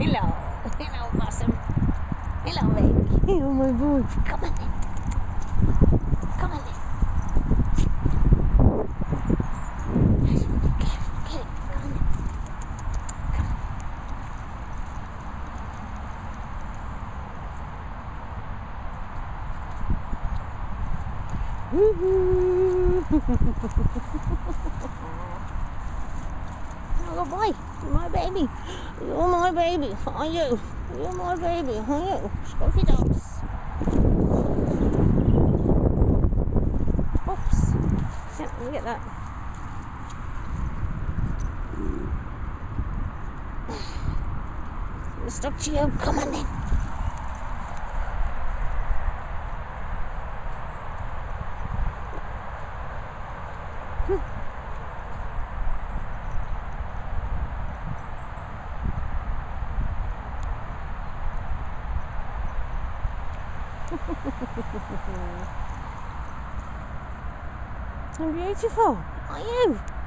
Hello. Hello, Possum. Hello, baby. Oh, my boy. Come on in. Come on in. Get it. Come on in. Come on. Woohoo! Oh boy, my baby, you're my baby, are you? You're my baby, are you? Scruffy dogs. Oops. Yeah, let me get that. Mr. Geo, come on in. I'm beautiful, are you?